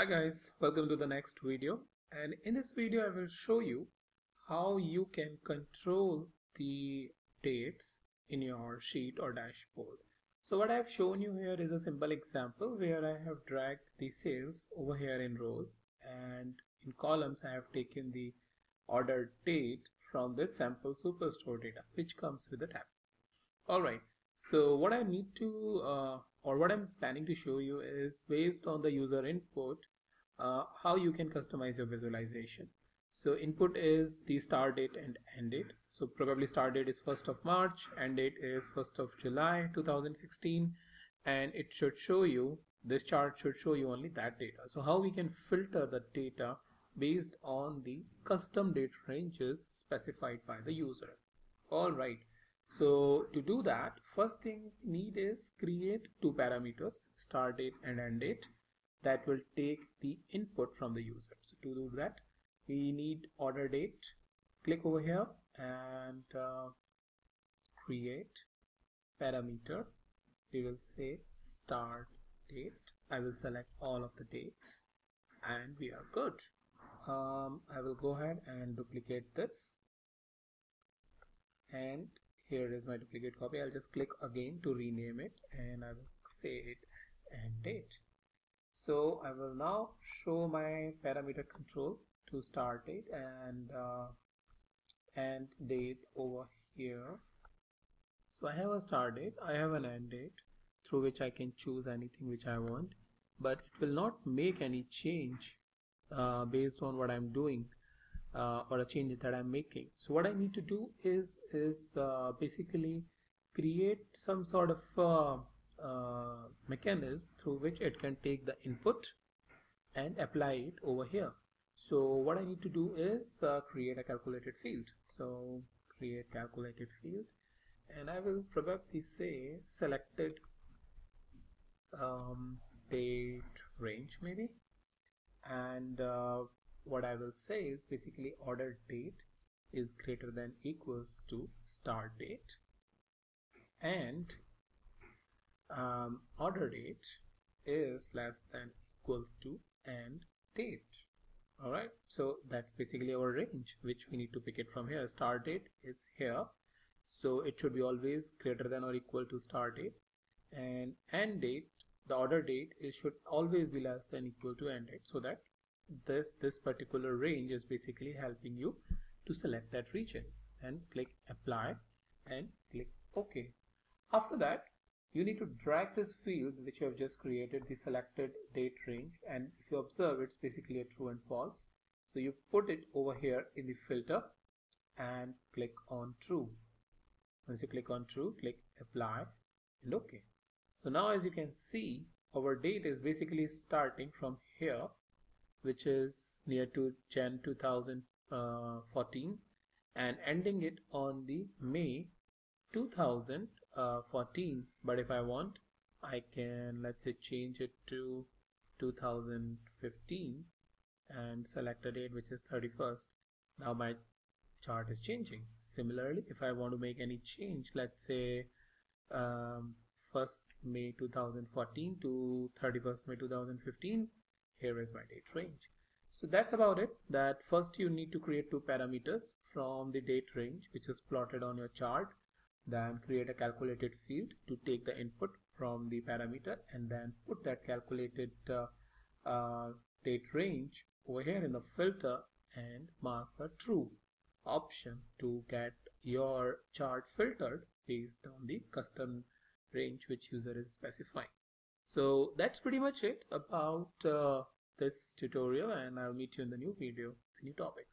Hi guys, welcome to the next video, and in this video I will show you how you can control the dates in your sheet or dashboard. So what I have shown you here is a simple example where I have dragged the sales over here in rows, and in columns I have taken the order date from this sample Superstore data which comes with the tab. Alright, so what I need to what I'm planning to show you is based on the user input, how you can customize your visualization. So input is the start date and end date. So probably start date is 1st of March, end date is 1st of July 2016, and it should show you, this chart should show you only that data. So how we can filter the data based on the custom date ranges specified by the user. Alright. So to do that, first thing we need is create two parameters, start date and end date, that will take the input from the user. So to do that, we need order date. Click over here and create parameter. We will say start date. I will select all of the dates and we are good. I will go ahead and duplicate this, and here is my duplicate copy. I'll just click again to rename it, and I will say it as end date. So I will now show my parameter control to start date and end date over here. So I have a start date, I have an end date through which I can choose anything which I want, but it will not make any change based on what I'm doing. Or a change that I'm making. So what I need to do is basically create some sort of mechanism through which it can take the input and apply it over here. So what I need to do is create a calculated field. So create calculated field, and I will probably say selected date range maybe, and what I will say is basically order date is greater than equals to start date, and order date is less than equal to end date. Alright, so that's basically our range which we need to pick it from here. Start date is here, so it should be always greater than or equal to start date, and end date, the order date, it should always be less than equal to end date, so that this particular range is basically helping you to select that region, and click apply and click OK. After that, you need to drag this field which you have just created, the selected date range, and if you observe, it's basically a true and false. So you put it over here in the filter and click on true. Once you click on true, click apply and OK. So now as you can see, our date is basically starting from here, which is near to Jan 2014, and ending it on the May 2014. But if I want, I can, let's say, change it to 2015 and select a date which is 31st. Now my chart is changing. Similarly, if I want to make any change, let's say 1st May 2014 to 31st May 2015, here is my date range. So that's about it. That first you need to create two parameters from the date range which is plotted on your chart, then create a calculated field to take the input from the parameter, and then put that calculated date range over here in the filter and mark a true option to get your chart filtered based on the custom range which user is specifying. So that's pretty much it about this tutorial, and I'll meet you in the new video, new topic.